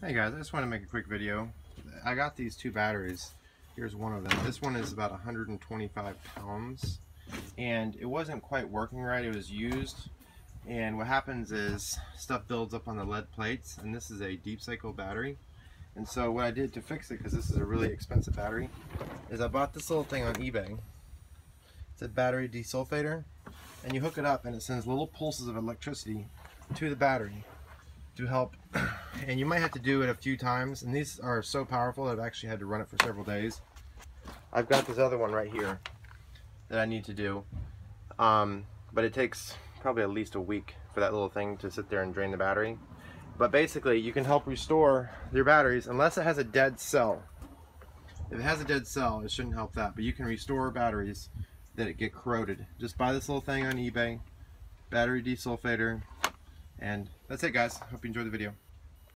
Hey guys, I just want to make a quick video. I got these two batteries. Here's one of them. This one is about 125 pounds and it wasn't quite working right. It was used, and what happens is stuff builds up on the lead plates, and this is a deep cycle battery. And so what I did to fix it, because this is a really expensive battery, is I bought this little thing on eBay. It's a battery desulfator, and you hook it up and it sends little pulses of electricity to the battery to help, and you might have to do it a few times, and these are so powerful that I've actually had to run it for several days. I've got this other one right here that I need to do, but it takes probably at least a week for that little thing to sit there and drain the battery. But basically you can help restore your batteries unless it has a dead cell. If it has a dead cell, it shouldn't help that, but you can restore batteries that get corroded. Just buy this little thing on eBay, battery desulfator. And that's it guys, hope you enjoyed the video.